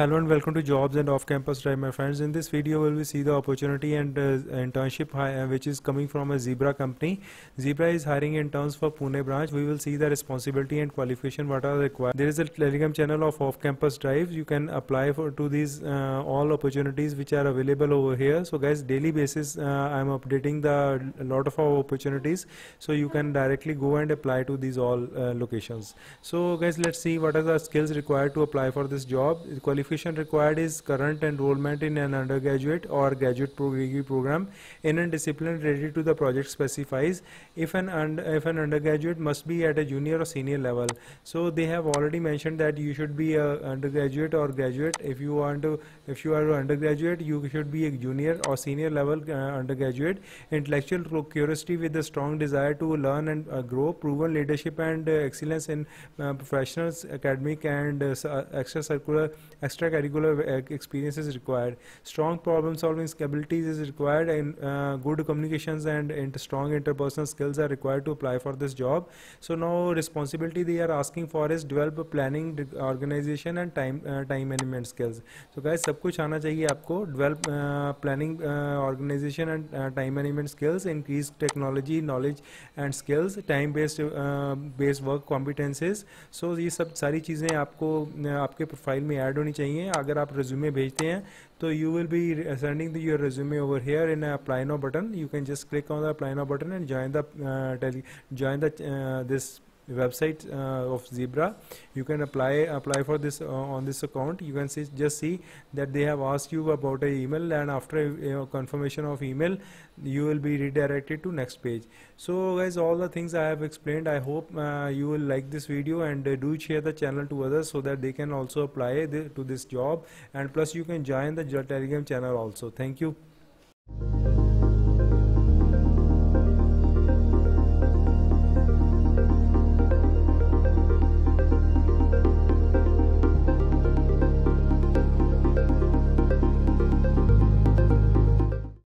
Hello and welcome to Jobs and Off-Campus Drive, my friends. In this video, we will see the opportunity and internship which is coming from a Zebra company. Zebra is hiring interns for Pune branch. We will see the responsibility and qualification what are required. There is a Telegram channel of Off-Campus Drive. You can apply to these all opportunities which are available over here. So guys, daily basis I am updating a lot of our opportunities. So you can directly go and apply to these all locations. So guys, let's see what are the skills required to apply for this job. Qualification required is current enrollment in an undergraduate or graduate degree program in a discipline related to the project specifies. If an undergraduate must be at a junior or senior level. So they have already mentioned that you should be a undergraduate or graduate. If you are an undergraduate, you should be a junior or senior level undergraduate. Intellectual curiosity with a strong desire to learn and grow, proven leadership and excellence in professionals, academic and extracurricular experience is required. Strong problem-solving abilities is required, and good communications and strong interpersonal skills are required to apply for this job. So now responsibility they are asking for is develop planning, organization and time management skills. So guys, सब कुछ आना चाहिए आपको. Develop planning, organization and time management skills, increase technology knowledge and skills, time-based work competences. So ये सब सारी चीजें आपको आपके प्रोफाइल में ऐड होनी चाहिए. अगर आप रिज्यूमे भेजते हैं तो you will be sending your resume over here in a apply now button. You can just click on the apply now button and join this website of Zebra. You can apply for this on this account. You can just see that they have asked you about an email, and after confirmation of email you will be redirected to next page. So guys, all the things I have explained, I hope you will like this video, and do share the channel to others so that they can also apply to this job, and plus you can join the Telegram channel also. Thank you.